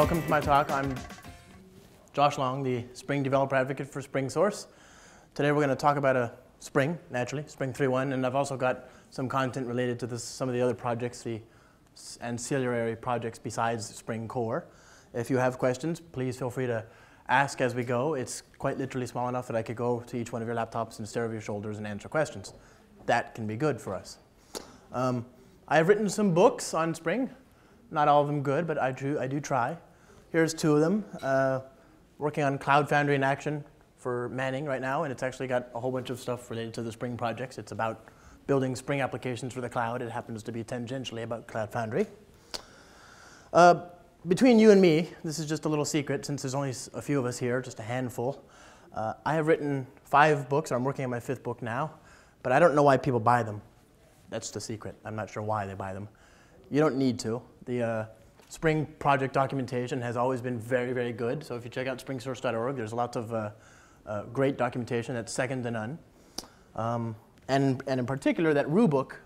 Welcome to my talk. I'm Josh Long, the Spring Developer Advocate for SpringSource. Today we're going to talk about Spring, naturally, Spring 3.1, and I've also got some content related to this, some of the other projects, the ancillary projects besides Spring Core. If you have questions, please feel free to ask as we go. It's quite literally small enough that I could go to each one of your laptops and stare over your shoulders and answer questions. That can be good for us. I have written some books on Spring. Not all of them good, but I do try. Here's two of them. Working on Cloud Foundry in Action for Manning right now, and it's actually got a whole bunch of stuff related to the Spring projects. It's about building Spring applications for the cloud. It happens to be tangentially about Cloud Foundry. Between you and me, this is just a little secret, since there's only a few of us here, just a handful. I have written 5 books, or I'm working on my 5th book now, but I don't know why people buy them. That's the secret. I'm not sure why they buy them. You don't need to. The Spring project documentation has always been very, very good. So if you check out SpringSource.org, there's lots of great documentation that's second to none. And in particular, that Roo book,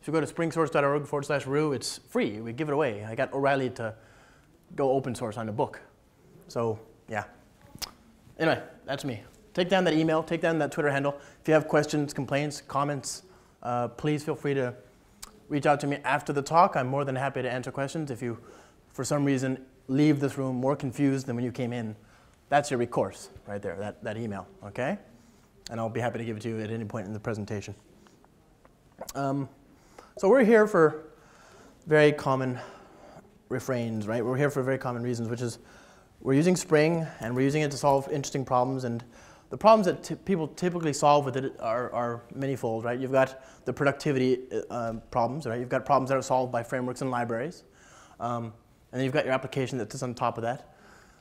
if you go to SpringSource.org/Roo, it's free. We give it away. I got O'Reilly to go open source on the book. So yeah. Anyway, that's me. Take down that email. Take down that Twitter handle. If you have questions, complaints, comments, please feel free to reach out to me after the talk. I'm more than happy to answer questions. If you, for some reason, leave this room more confused than when you came in, that's your recourse right there, that email, okay? And I'll be happy to give it to you at any point in the presentation. So we're here for very common refrains, right? We're here for very common reasons, which is we're using Spring, and we're using it to solve interesting problems. And the problems that people typically solve with it are manifold, right? You've got the productivity problems, right? You've got problems that are solved by frameworks and libraries. And then you've got your application that sits on top of that.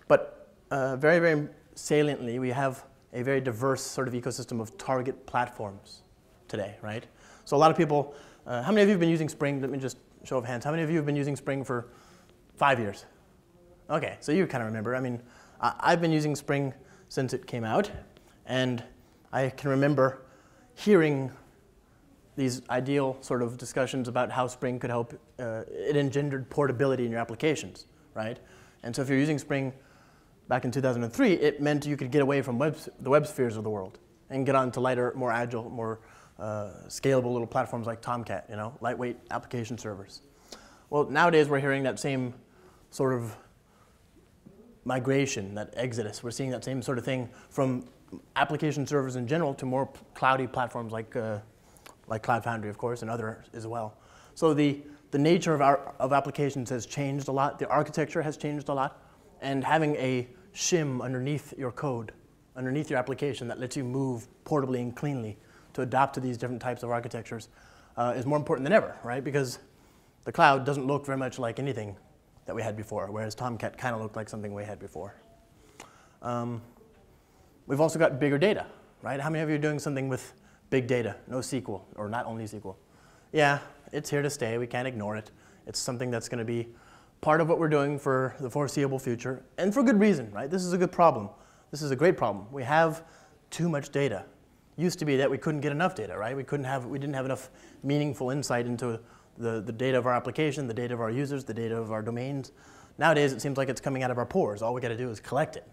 But very, very saliently, we have a very diverse sort of ecosystem of target platforms today, right? So a lot of people, how many of you have been using Spring? Let me just show of hands. How many of you have been using Spring for 5 years? OK, so you kind of remember. I mean, I've been using Spring since it came out. And I can remember hearing these ideal sort of discussions about how Spring could help. It engendered portability in your applications, right? And so if you're using Spring back in 2003, it meant you could get away from the web spheres of the world and get onto lighter, more agile, more scalable little platforms like Tomcat, you know, lightweight application servers. Well, nowadays we're hearing that same sort of migration, that exodus. We're seeing that same sort of thing from application servers in general to more cloudy platforms like Cloud Foundry, of course, and others as well. So the nature of applications has changed a lot. The architecture has changed a lot. And having a shim underneath your code, underneath your application that lets you move portably and cleanly to adapt to these different types of architectures is more important than ever, right? Because the cloud doesn't look very much like anything that we had before, whereas Tomcat kind of looked like something we had before. We've also got bigger data, right? How many of you are doing something with big data, no SQL, or not only SQL? Yeah, it's here to stay. We can't ignore it. It's something that's going to be part of what we're doing for the foreseeable future, and for good reason, right? This is a good problem. This is a great problem. We have too much data. Used to be that we couldn't get enough data, right? We didn't have enough meaningful insight into the data of our application, the data of our users, the data of our domains. Nowadays, it seems like it's coming out of our pores. All we got to do is collect it.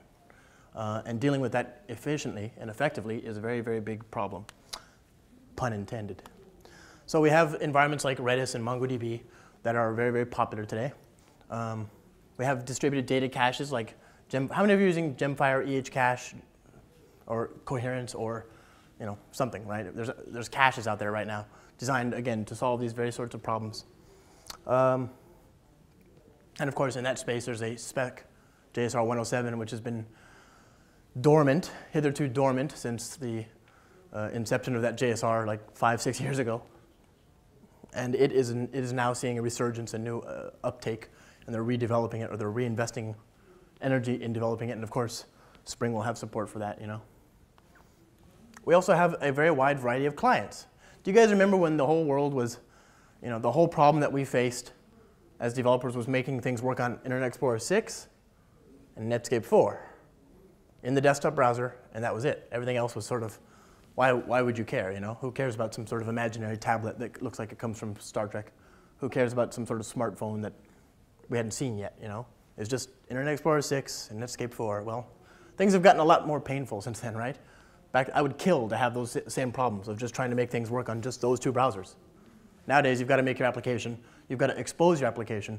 And dealing with that efficiently and effectively is a very, very big problem, pun intended. So we have environments like Redis and MongoDB that are very, very popular today. We have distributed data caches like how many of you are using GemFire, EhCache, or Coherence, or you know, something, right? There's caches out there right now designed, again, to solve these very sorts of problems. And of course, in that space, there's a spec, JSR 107, which has been dormant, hitherto dormant, since the inception of that JSR like 5, 6 years ago. And it is now seeing a resurgence and new uptake. And they're redeveloping it, or they're reinvesting energy in developing it. And of course, Spring will have support for that, you know. We also have a very wide variety of clients. Do you guys remember when the whole world was, you know, the whole problem that we faced as developers was making things work on Internet Explorer 6 and Netscape 4 in the desktop browser, and that was it. Everything else was sort of, why would you care, you know? Who cares about some sort of imaginary tablet that looks like it comes from Star Trek? Who cares about some sort of smartphone that we hadn't seen yet, you know? is just Internet Explorer 6 and Netscape 4. Well, things have gotten a lot more painful since then, right? Back, I would kill to have those same problems of just trying to make things work on just those two browsers. Nowadays, you've got to make your application. You've got to expose your application,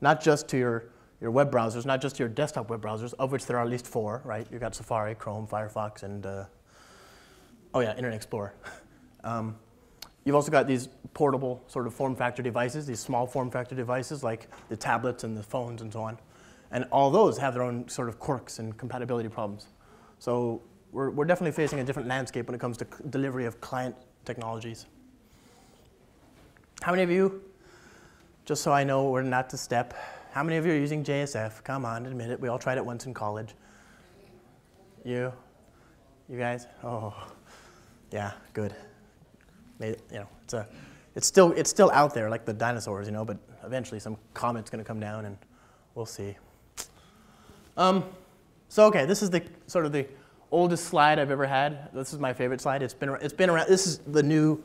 not just to your web browsers, not just to your desktop web browsers, of which there are at least four, right? You've got Safari, Chrome, Firefox, and oh yeah, Internet Explorer. You've also got these portable sort of form factor devices, these small form factor devices like the tablets and the phones and so on. And all those have their own sort of quirks and compatibility problems. So we're definitely facing a different landscape when it comes to delivery of client technologies. How many of you, just so I know we're not to step, how many of you are using JSF? Come on, admit it. We all tried it once in college. You? You guys? Oh, yeah, good. You know, it's still out there like the dinosaurs, you know. But eventually, some comet's going to come down, and we'll see. So okay, this is the sort of the oldest slide I've ever had. This is my favorite slide. It's been around. This is the new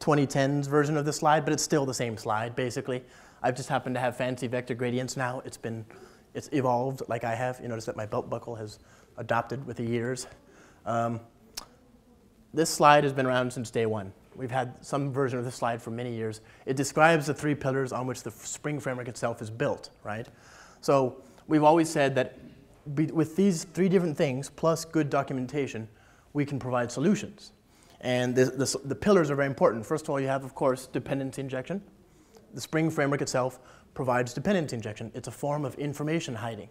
2010s version of this slide, but it's still the same slide basically. I've just happened to have fancy vector gradients now. It's evolved like I have. You notice that my belt buckle has adopted with the years. This slide has been around since day one. We've had some version of this slide for many years. It describes the three pillars on which the Spring Framework itself is built, right? So we've always said that with these three different things, plus good documentation, we can provide solutions. And the pillars are very important. First of all, you have, of course, dependency injection. The Spring Framework itself provides dependency injection. It's a form of information hiding,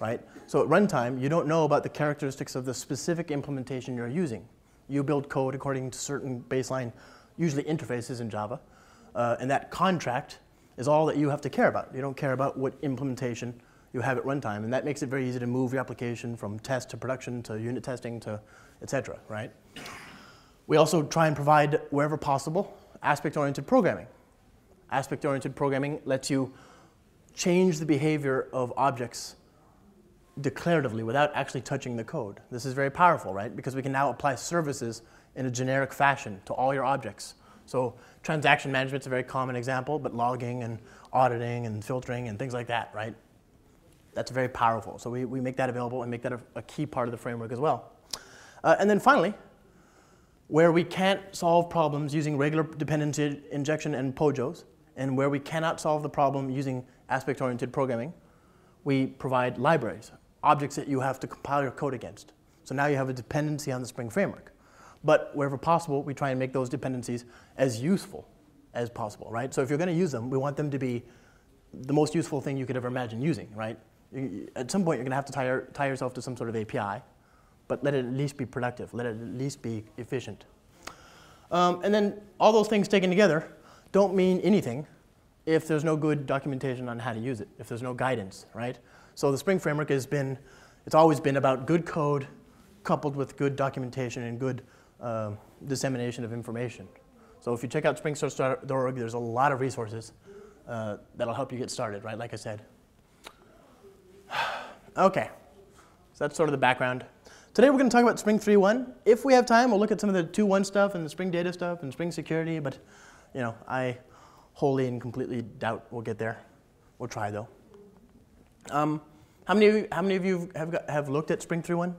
right? So at runtime, you don't know about the characteristics of the specific implementation you're using. You build code according to certain baseline, usually interfaces in Java. And that contract is all that you have to care about. You don't care about what implementation you have at runtime. And that makes it very easy to move your application from test to production to unit testing to et cetera, right? We also try and provide, wherever possible, aspect-oriented programming. Aspect-oriented programming lets you change the behavior of objects declaratively without actually touching the code. This is very powerful, right? Because we can now apply services in a generic fashion to all your objects. So transaction management's a very common example, but logging and auditing and filtering and things like that, right? That's very powerful. So we make that available and make that a key part of the framework as well. And then finally, where we can't solve problems using regular dependency injection and POJOs, and where we cannot solve the problem using aspect-oriented programming, we provide libraries, objects that you have to compile your code against. So now you have a dependency on the Spring Framework. But wherever possible, we try and make those dependencies as useful as possible, right? So if you're going to use them, we want them to be the most useful thing you could ever imagine using, right? At some point, you're going to have to tie yourself to some sort of API, but let it at least be productive. Let it at least be efficient. And then all those things taken together don't mean anything if there's no good documentation on how to use it, if there's no guidance, right? So the Spring Framework has been, it's always been about good code coupled with good documentation and good dissemination of information. So if you check out SpringSource.org, there's a lot of resources that'll help you get started, right, like I said. Okay, so that's sort of the background. Today we're going to talk about Spring 3.1. If we have time, we'll look at some of the 2.1 stuff and the Spring Data stuff and Spring Security, but, you know, I wholly and completely doubt we'll get there. We'll try though. How many of you have looked at Spring 3.1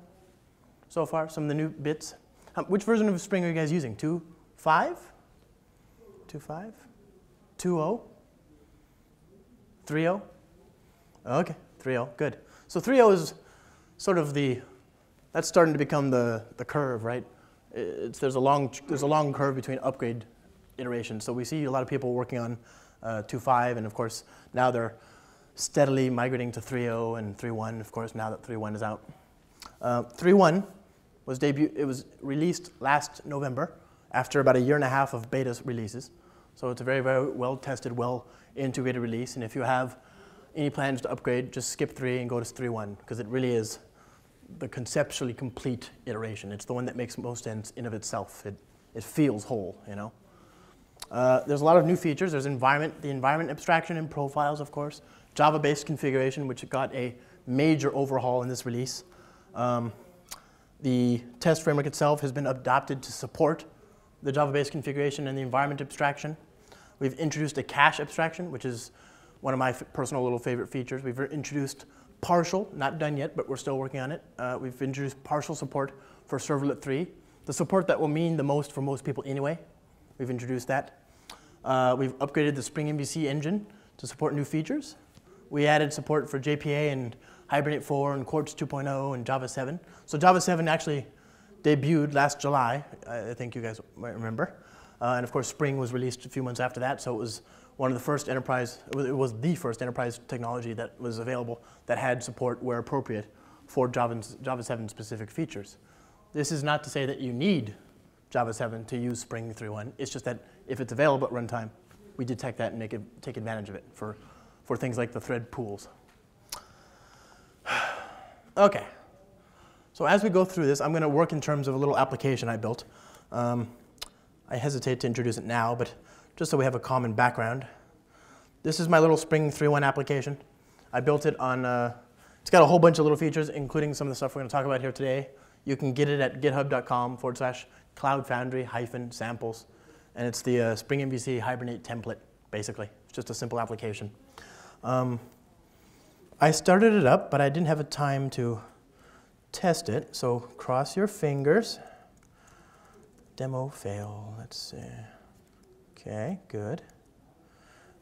so far? Some of the new bits. Which version of Spring are you guys using? 2.5? 2.5? 2.0? 3.0? Okay, 3.0. Good. So 3.0 is sort of that's starting to become the curve, right? There's a long curve between upgrade iterations. So we see a lot of people working on 2.5, and of course now they're steadily migrating to 3.0 and 3.1. Of course, now that 3.1 is out, 3.1 was It was released last November after about a year and a half of beta releases. So it's a very, very well tested, well integrated release. And if you have any plans to upgrade, just skip 3 and go to 3.1 because it really is the conceptually complete iteration. It's the one that makes most sense in of itself. It feels whole, you know. There's a lot of new features. There's environment, the environment abstraction and profiles, of course. Java-based configuration, which got a major overhaul in this release. The test framework itself has been adopted to support the Java-based configuration and the environment abstraction. We've introduced a cache abstraction, which is one of my personal little favorite features. We've introduced partial, not done yet, but we're still working on it. We've introduced partial support for Servlet 3, the support that will mean the most for most people anyway. We've introduced that. We've upgraded the Spring MVC engine to support new features. We added support for JPA and Hibernate 4 and Quartz 2.0 and Java 7. So Java 7 actually debuted last July, I think you guys might remember. And of course, Spring was released a few months after that, so it was one of the first enterprise, it was the first enterprise technology that was available that had support where appropriate for Java 7 specific features. This is not to say that you need Java 7 to use Spring 3.1. It's just that if it's available at runtime, we detect that and take advantage of it for things like the thread pools. Okay, so as we go through this, I'm going to work in terms of a little application I built. I hesitate to introduce it now, but just so we have a common background. This is my little Spring 3.1 application. I built it on, it's got a whole bunch of little features, including some of the stuff we're going to talk about here today. You can get it at github.com/cloud-foundry-samples. And it's the Spring MVC Hibernate template, basically. It's just a simple application. I started it up, but I didn't have a time to test it. So cross your fingers. Demo fail, let's see. Okay, good.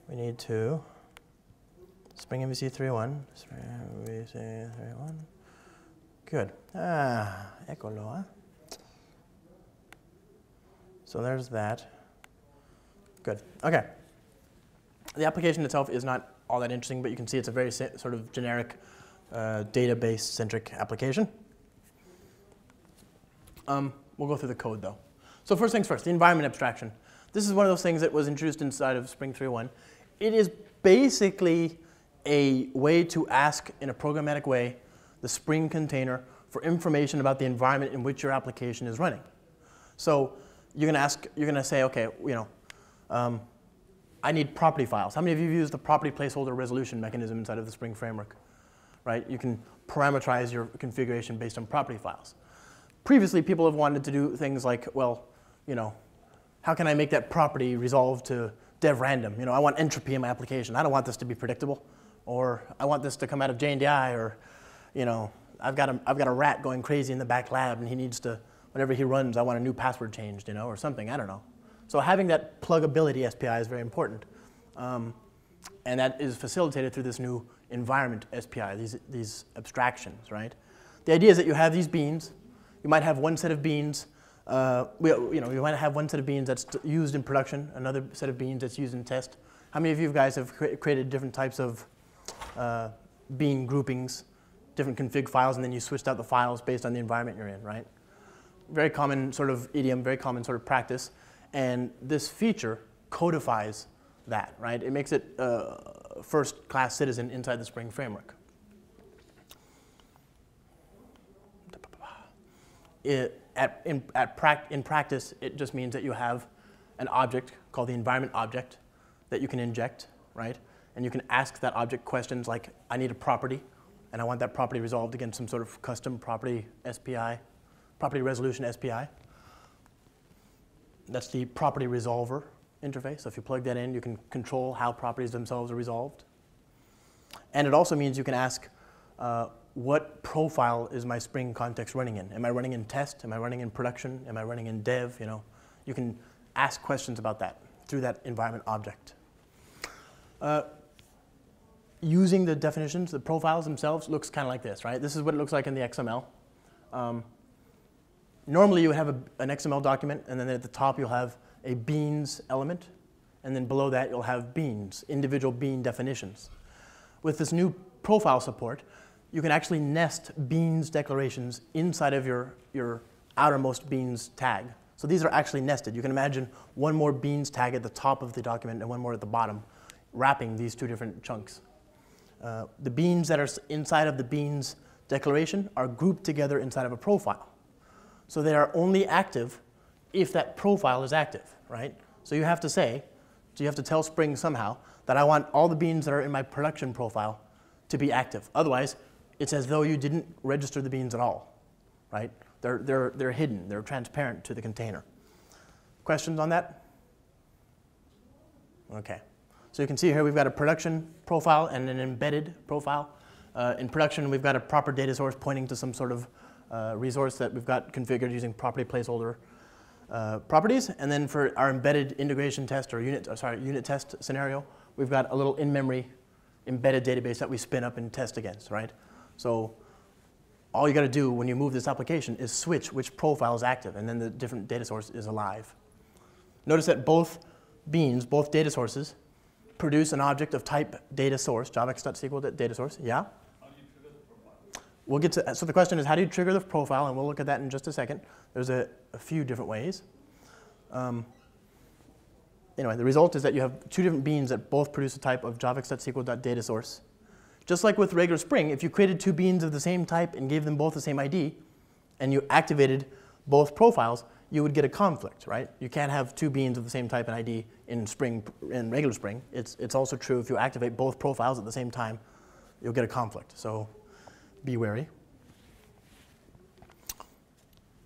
We need to Spring MVC 3.1. Spring MVC 3.1. Good. Ah, eccolo, huh? So there's that. Good. Okay. The application itself is not all that interesting, but you can see it's a very sort of generic database-centric application. We'll go through the code, though. So first things first, the environment abstraction. This is one of those things that was introduced inside of Spring 3.1. It is basically a way to ask in a programmatic way the Spring container for information about the environment in which your application is running. So you're going to ask, you're going to say, okay, you know, I need property files. How many of you have used the property placeholder resolution mechanism inside of the Spring framework? Right? You can parameterize your configuration based on property files. Previously, people have wanted to do things like, well, you know, how can I make that property resolve to dev random? You know, I want entropy in my application. I don't want this to be predictable, or I want this to come out of JNDI, or, you know, I've got a rat going crazy in the back lab, and he needs to, whenever he runs, I want a new password changed, you know, or something. I don't know. So having that pluggability SPI is very important, and that is facilitated through this new environment SPI, these abstractions, right? The idea is that you have these beans. You might have one set of beans. You might have one set of beans that's used in production, another set of beans that's used in test. How many of you guys have created different types of bean groupings, different config files, and then you switched out the files based on the environment you're in, right? Very common sort of idiom, very common sort of practice. And this feature codifies that, right? It makes it a first-class citizen inside the Spring framework. In practice, it just means that you have an object called the environment object that you can inject, right? And you can ask that object questions like, I need a property, and I want that property resolved against some sort of custom property SPI, property resolution SPI. That's the property resolver interface. So if you plug that in, you can control how properties themselves are resolved. And it also means you can ask, what profile is my Spring context running in? Am I running in test? Am I running in production? Am I running in dev? You know, you can ask questions about that through that environment object. Using the definitions, the profiles themselves looks kind of like this, right? This is what it looks like in the XML. Normally, you have an XML document, and then at the top, you'll have a beans element. And then below that, you'll have beans, individual bean definitions. With this new profile support, you can actually nest beans declarations inside of your outermost beans tag. So these are actually nested. You can imagine one more beans tag at the top of the document and one more at the bottom, wrapping these two different chunks. The beans that are inside of the beans declaration are grouped together inside of a profile. So they are only active if that profile is active, right? So you have to say, so you have to tell Spring somehow that I want all the beans that are in my production profile to be active. Otherwise, it's as though you didn't register the beans at all, right? They're hidden. They're transparent to the container. Questions on that? Okay. So you can see here we've got a production profile and an embedded profile. In production, we've got a proper data source pointing to some sort of resource that we've got configured using property placeholder properties. And then for our embedded integration test or unit test scenario, we've got a little in-memory embedded database that we spin up and test against, right? So all you got to do when you move this application is switch which profile is active, and then the different data source is alive. Notice that both beans, both data sources, produce an object of type data source, javax.sql data source. Yeah? We'll get to, so the question is, how do you trigger the profile? And we'll look at that in just a second. There's a few different ways. Anyway, the result is that you have two different beans that both produce a type of javax.sql.data source. Just like with regular Spring, if you created two beans of the same type and gave them both the same ID, and you activated both profiles, you would get a conflict, right? You can't have two beans of the same type and ID in Spring, in regular Spring. It's also true if you activate both profiles at the same time, you'll get a conflict. So be wary.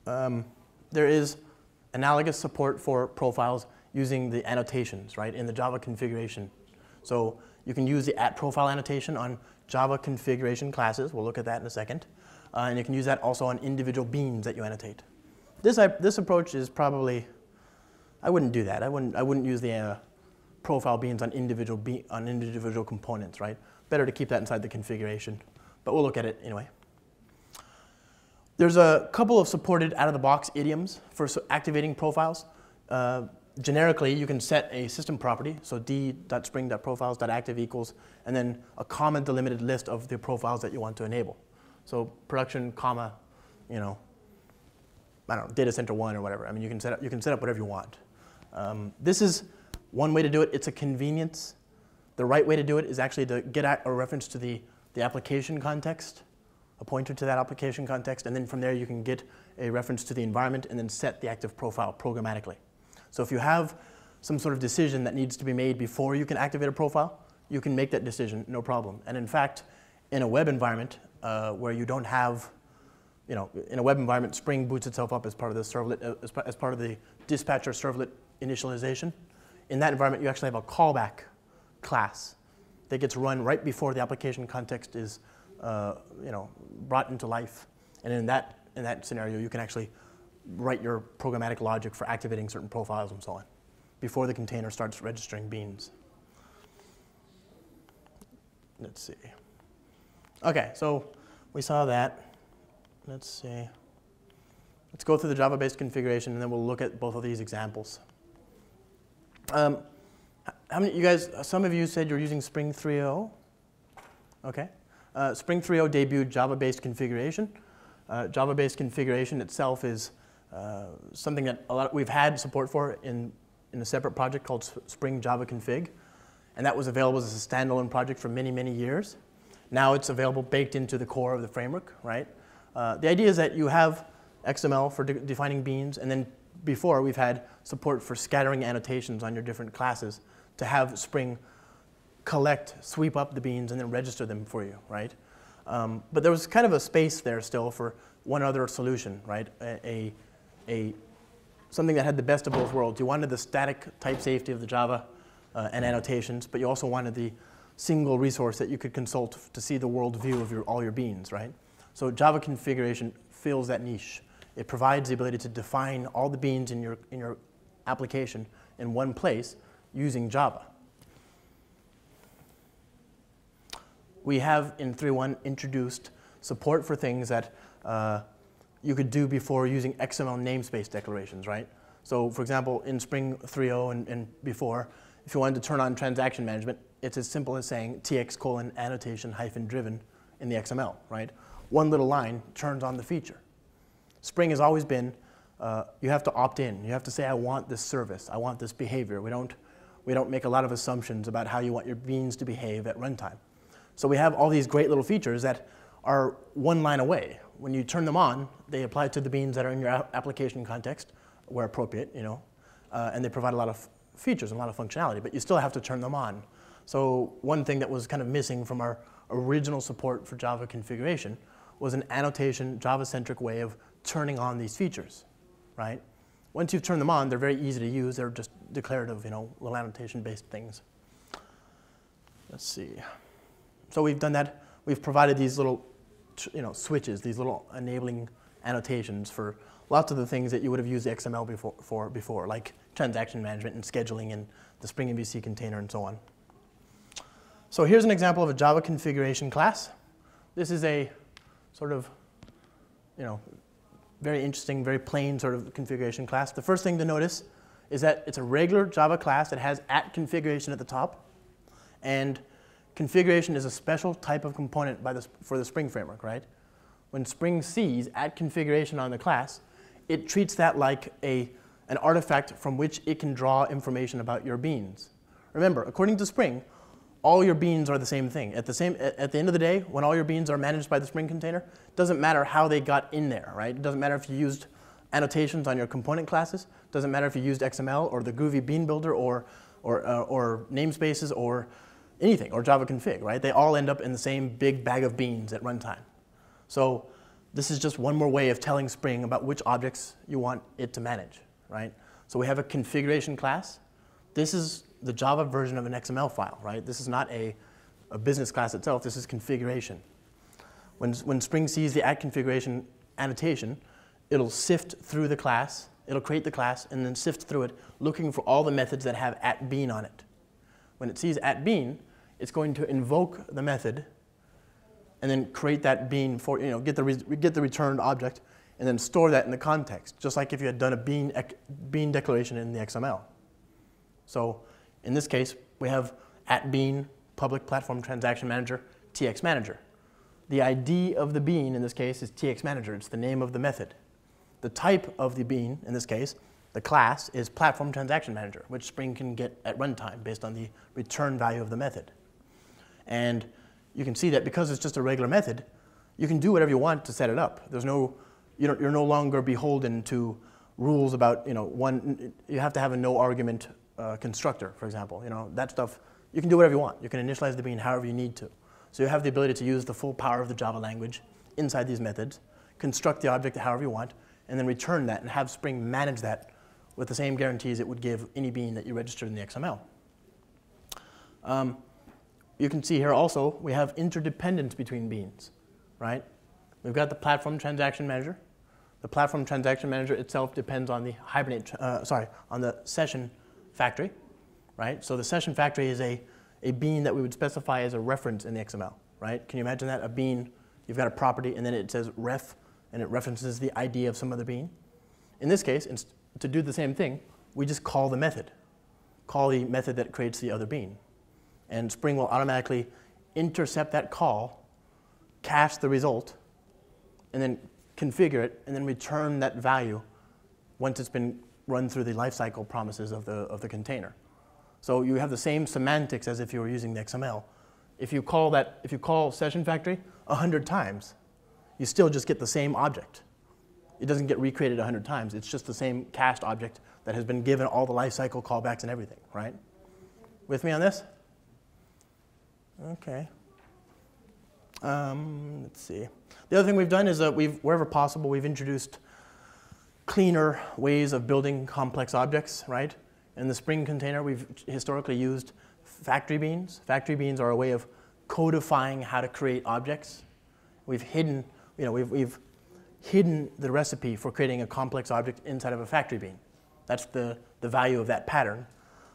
There is analogous support for profiles using the annotations, right, in the Java configuration. So you can use the @profile annotation on Java configuration classes. We'll look at that in a second. And you can use that also on individual beans that you annotate. This approach is probably, I wouldn't do that. I wouldn't use the profile beans on individual components, right? Better to keep that inside the configuration. But we'll look at it anyway. There's a couple of supported out-of-the-box idioms for activating profiles. Generically, you can set a system property, so d.spring.profiles.active equals, and then a comma delimited list of the profiles that you want to enable. So production, comma, you know, I don't know, data center one or whatever. I mean, you can set up whatever you want. This is one way to do it. It's a convenience. The right way to do it is actually to get at a reference to the application context, a pointer to that application context, and then from there you can get a reference to the environment and then set the active profile programmatically. So if you have some sort of decision that needs to be made before you can activate a profile, you can make that decision, no problem. And in fact, in a web environment where you don't have, you know, in a web environment, Spring boots itself up as part of the servlet, as part of the dispatcher servlet initialization. In that environment, you actually have a callback class that gets run right before the application context is, you know, brought into life. And in that scenario, you can actually write your programmatic logic for activating certain profiles and so on before the container starts registering beans. Let's see. Okay, so we saw that. Let's see. Let's go through the Java-based configuration, and then we'll look at both of these examples. How many, you guys? Some of you said you're using Spring 3.0. Okay. Spring 3.0 debuted Java-based configuration. Java-based configuration itself is something that we've had support for in a separate project called Spring Java Config, and that was available as a standalone project for many, many years. Now it's available baked into the core of the framework, right? The idea is that you have XML for defining beans, and then before we've had support for scattering annotations on your different classes to have Spring collect, sweep up the beans, and then register them for you, right? But there was kind of a space there still for one other solution, right? Something that had the best of both worlds. You wanted the static type safety of the Java and annotations, but you also wanted the single resource that you could consult to see the world view of all your beans, right? So Java configuration fills that niche. It provides the ability to define all the beans in your application in one place using Java. We have in 3.1 introduced support for things that you could do before using XML namespace declarations, right? So for example, in Spring 3.0 and before, if you wanted to turn on transaction management, it's as simple as saying tx:\annotation-driven in the XML, right? One little line turns on the feature. Spring has always been, you have to opt in. You have to say, I want this service. I want this behavior. We don't make a lot of assumptions about how you want your beans to behave at runtime. So we have all these great little features that are one line away. When you turn them on, they apply to the beans that are in your application context where appropriate, you know, and they provide a lot of features and a lot of functionality, but you still have to turn them on. So one thing that was kind of missing from our original support for Java configuration was an annotation, Java-centric way of turning on these features, right? Once you've turned them on, they're very easy to use. They're just declarative, you know, little annotation-based things. Let's see. So we've done that. We've provided these little, switches, these little enabling annotations for lots of the things that you would have used XML before, like transaction management and scheduling and the Spring MVC container and so on. So here's an example of a Java configuration class. This is a sort of, very interesting, very plain sort of configuration class. The first thing to notice is that it's a regular Java class that has @configuration at the top. And configuration is a special type of component for the Spring framework, right? When Spring sees @configuration on the class, it treats that like an artifact from which it can draw information about your beans. Remember, according to Spring, all your beans are the same thing. At the end of the day, when all your beans are managed by the Spring container, it doesn't matter how they got in there, right? It doesn't matter if you used annotations on your component classes. It doesn't matter if you used XML or the Groovy bean builder or namespaces or anything, or Java config, right? They all end up in the same big bag of beans at runtime. So this is just one more way of telling Spring about which objects you want it to manage, right? So we have a configuration class. This is the Java version of an XML file, right? This is not a business class itself. This is configuration. When Spring sees the @configuration annotation, it'll sift through the class. It'll create the class and then sift through it, looking for all the methods that have @bean on it. When it sees @bean, it's going to invoke the method and then create that bean for, get the returned object and then store that in the context, just like if you had done a bean declaration in the XML. So in this case, we have @bean, public platform transaction manager, TX manager. The ID of the bean in this case is TX manager. It's the name of the method. The type of the bean in this case, the class, is platform transaction manager, which Spring can get at runtime based on the return value of the method. And you can see that because it's just a regular method, you can do whatever you want to set it up. There's no, you're no longer beholden to rules about you have to have a no argument constructor, for example. That stuff, you can do whatever you want. You can initialize the bean however you need to. So you have the ability to use the full power of the Java language inside these methods, construct the object however you want, and then return that and have Spring manage that with the same guarantees it would give any bean that you registered in the XML. You can see here also we have interdependence between beans, right? We've got the platform transaction manager. The platform transaction manager itself depends on the session factory, right? So the session factory is a bean that we would specify as a reference in the XML, right? Can you imagine that? A bean, you've got a property, and then it says ref, and it references the ID of some other bean. In this case, to do the same thing, we just call the method. Call the method that creates the other bean. And Spring will automatically intercept that call, cache the result, and then configure it, and then return that value once it's been run through the lifecycle promises of the container. So you have the same semantics as if you were using the XML. If you call session factory 100 times, you still just get the same object. It doesn't get recreated 100 times. It's just the same cached object that has been given all the lifecycle callbacks and everything, right? With me on this? OK. Let's see. The other thing we've done is that wherever possible, we've introduced cleaner ways of building complex objects, right? In the Spring container, we've historically used factory beans. Factory beans are a way of codifying how to create objects. We've hidden, we've hidden the recipe for creating a complex object inside of a factory bean. That's the value of that pattern.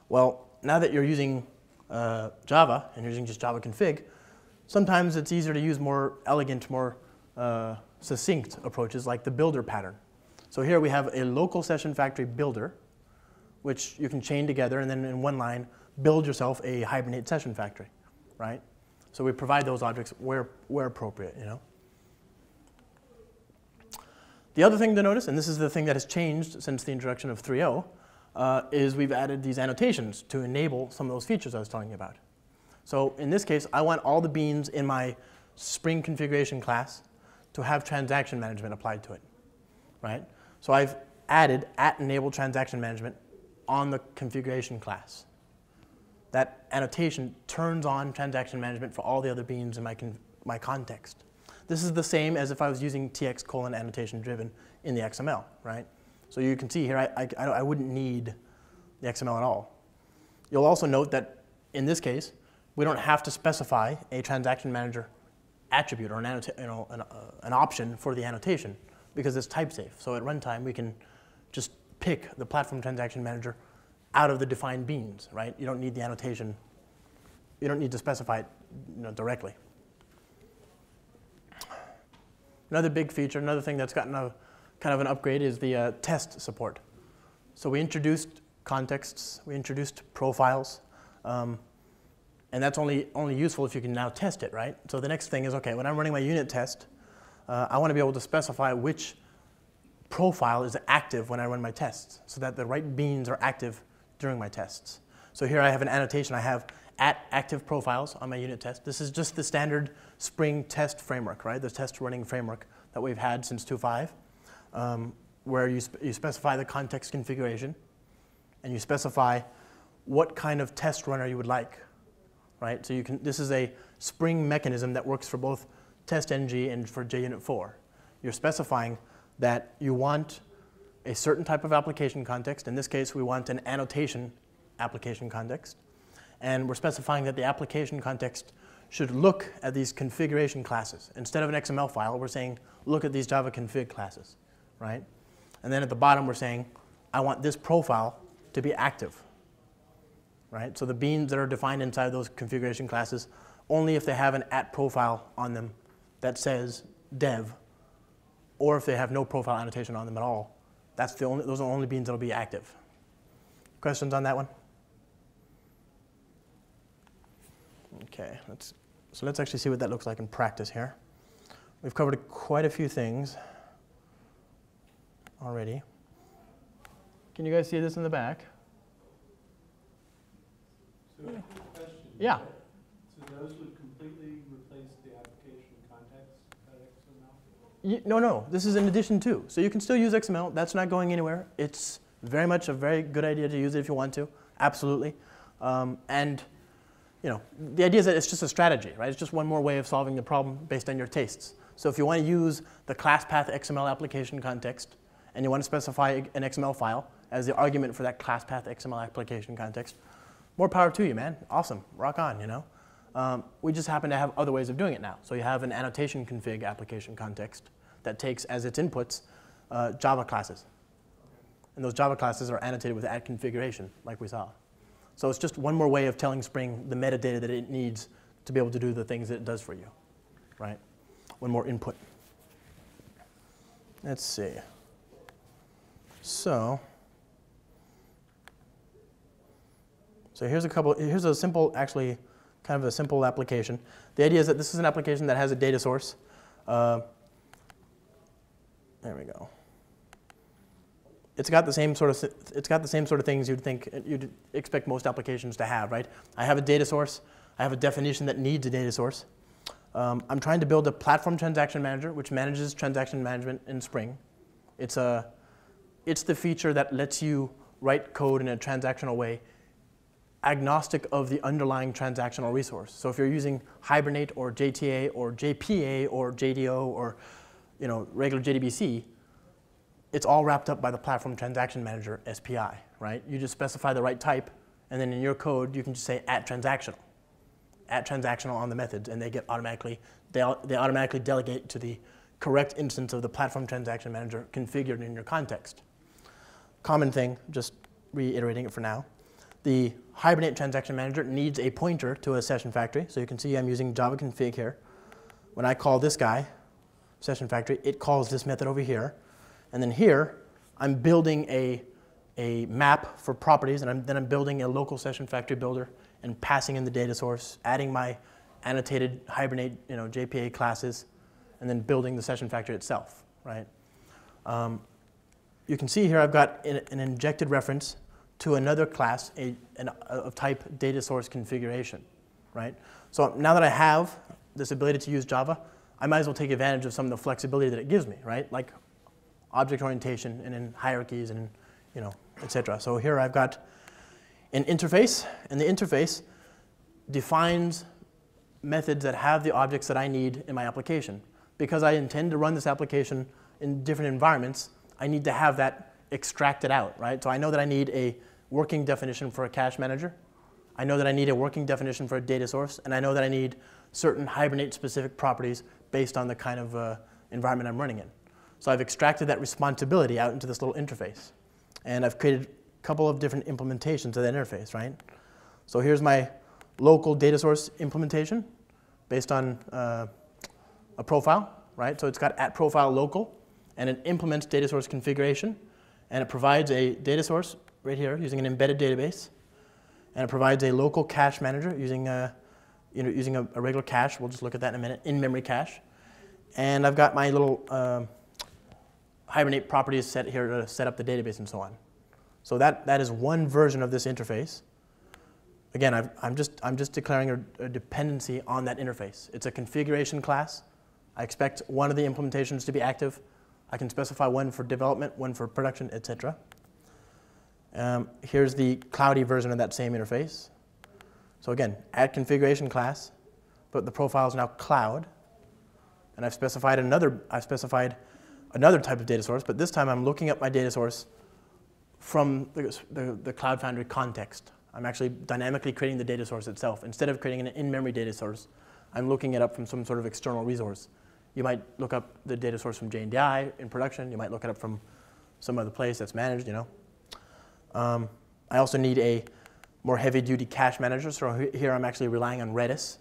Well, now that you're using Java and you're using just Java config, sometimes it's easier to use more elegant, more succinct approaches like the builder pattern. So here we have a local session factory builder, which you can chain together and then in one line build yourself a Hibernate session factory, right? So we provide those objects where appropriate, The other thing to notice, and this is the thing that has changed since the introduction of 3.0, is we've added these annotations to enable some of those features I was telling you about. So in this case, I want all the beans in my Spring configuration class to have transaction management applied to it, right? So I've added @enable transaction management on the configuration class. That annotation turns on transaction management for all the other beans in my context. This is the same as if I was using tx:\annotation-driven in the XML, right? So you can see here I wouldn't need the XML at all. You'll also note that in this case, we don't have to specify a transaction manager attribute or an option for the annotation because it's type safe. So at runtime, we can just pick the platform transaction manager out of the defined beans, right? You don't need the annotation. You don't need to specify it directly. Another big feature, another thing that's gotten a kind of an upgrade is the test support. So we introduced contexts, we introduced profiles, and that's only useful if you can now test it, right? So the next thing is, okay, when I'm running my unit test, I want to be able to specify which profile is active when I run my tests so that the right beans are active during my tests. So here I have an annotation. I have at active profiles on my unit test. This is just the standard Spring test framework, right? The test running framework that we've had since 2.5, where you specify the context configuration, and you specify what kind of test runner you would like, right? So you can. This is a Spring mechanism that works for both TestNG and for JUnit 4. You're specifying that you want a certain type of application context. In this case, we want an annotation application context. And we're specifying that the application context should look at these configuration classes. Instead of an XML file, we're saying, look at these Java config classes, right? And then at the bottom, we're saying, I want this profile to be active, right? So the beans that are defined inside those configuration classes, only if they have an at profile on them that says dev, or if they have no profile annotation on them at all, that's the only, those are the only beans that will be active. Questions on that one? Okay, let's actually see what that looks like in practice here. We've covered quite a few things already. Can you guys see this in the back? So yeah. So those would completely replace the application context at XML? No, no. This is in addition to. So you can still use XML. That's not going anywhere. It's very much a very good idea to use it if you want to. Absolutely. And the idea is that it's just a strategy, right? It's just one more way of solving the problem based on your tastes. So if you want to use the class path XML application context, and you want to specify an XML file as the argument for that class path XML application context, more power to you, man. Awesome. Rock on, we just happen to have other ways of doing it now. So you have an annotation config application context that takes as its inputs Java classes. And those Java classes are annotated with at configuration, like we saw. So it's just one more way of telling Spring the metadata that it needs to be able to do the things that it does for you, right? One more input. Let's see. So here's a couple. Here's a simple, actually, kind of a simple application. The idea is that this is an application that has a data source. There we go. It's got the same sort of things you'd expect most applications to have, right? I have a data source. I have a definition that needs a data source. I'm trying to build a platform transaction manager, which manages transaction management in Spring. It's the feature that lets you write code in a transactional way, agnostic of the underlying transactional resource. So if you're using Hibernate or JTA or JPA or JDO or regular JDBC, it's all wrapped up by the Platform Transaction Manager SPI, right? You just specify the right type, and then in your code, you can just say at transactional on the methods, and they get automatically, they automatically delegate to the correct instance of the Platform Transaction Manager configured in your context. Common thing, just reiterating it for now. The Hibernate Transaction Manager needs a pointer to a session factory, so you can see I'm using Java config here. When I call this guy, session factory, it calls this method over here. And then here, I'm building a map for properties, and then I'm building a local session factory builder and passing in the data source, adding my annotated Hibernate JPA classes, and then building the session factory itself, right? You can see here I've got an injected reference to another class of type data source configuration, right? So now that I have this ability to use Java, I might as well take advantage of some of the flexibility that it gives me, right? Like object orientation and in hierarchies and et cetera. So here I've got an interface, and the interface defines methods that have the objects that I need in my application. Because I intend to run this application in different environments, I need to have that extracted out, right? So I know that I need a working definition for a cache manager. I know that I need a working definition for a data source, and I know that I need certain Hibernate-specific properties based on the kind of environment I'm running in. So I've extracted that responsibility out into this little interface. And I've created a couple of different implementations of that interface, right? So here's my local data source implementation based on a profile, right? So it's got at profile local, and it implements data source configuration, and it provides a data source right here using an embedded database, and it provides a local cache manager using a regular cache. We'll just look at that in a minute, in-memory cache. And I've got my little Hibernate properties set here to set up the database and so on. So that is one version of this interface. Again, I'm just declaring a dependency on that interface. It's a configuration class. I expect one of the implementations to be active. I can specify one for development, one for production, etc. Here's the cloudy version of that same interface. So again, add configuration class, but the profile is now cloud, and I've specified another type of data source, but this time I'm looking up my data source from the Cloud Foundry context. I'm actually dynamically creating the data source itself. Instead of creating an in-memory data source, I'm looking it up from some sort of external resource. You might look up the data source from JNDI in production. You might look it up from some other place that's managed, you know. I also need a more heavy-duty cache manager, so here I'm actually relying on Redis.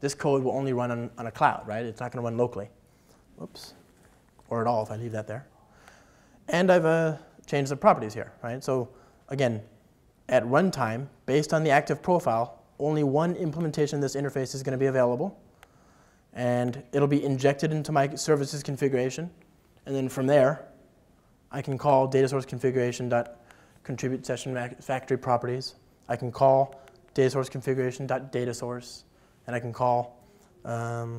This code will only run on a cloud, right? It's not going to run locally. Oops. Or at all if I leave that there. And I've changed the properties here, right? So again, at runtime, based on the active profile, only one implementation of this interface is going to be available. And it'll be injected into my services configuration. And then from there, I can call data source configuration.contribute session factory properties. I can call data source configuration.data source. And I can call, that's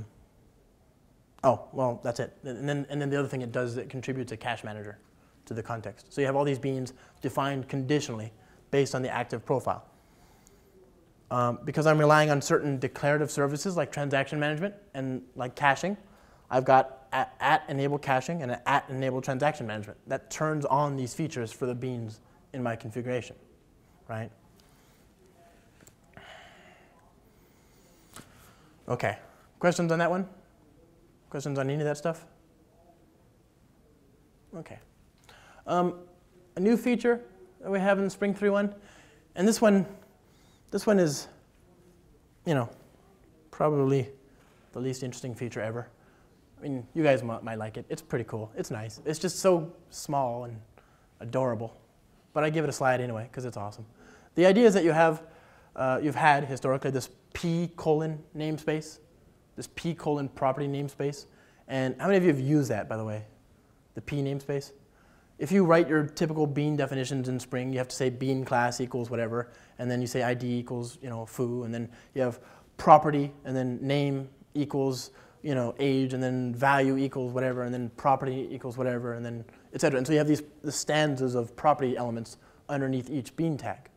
it. And then the other thing it does is it contributes a cache manager to the context. So you have all these beans defined conditionally based on the active profile. Because I'm relying on certain declarative services like transaction management and like caching, I've got at enable caching and at enable transaction management. That turns on these features for the beans in my configuration, right? Okay, questions on that one? Questions on any of that stuff? Okay. A new feature that we have in the Spring 3.1, and this one is, you know, probably the least interesting feature ever. I mean, you guys might like it. It's pretty cool. It's nice. It's just so small and adorable. But I give it a slide anyway because it's awesome. The idea is that you have, you've had historically this p: namespace, this p: property namespace. And how many of you have used that, by the way, the p namespace? If you write your typical bean definitions in Spring, you have to say bean class equals whatever, and then you say ID equals, you know, foo, and then you have property, and then name equals, you know, age, and then value equals whatever, and then property equals whatever, and then et cetera. And so you have the stanzas of property elements underneath each bean tag.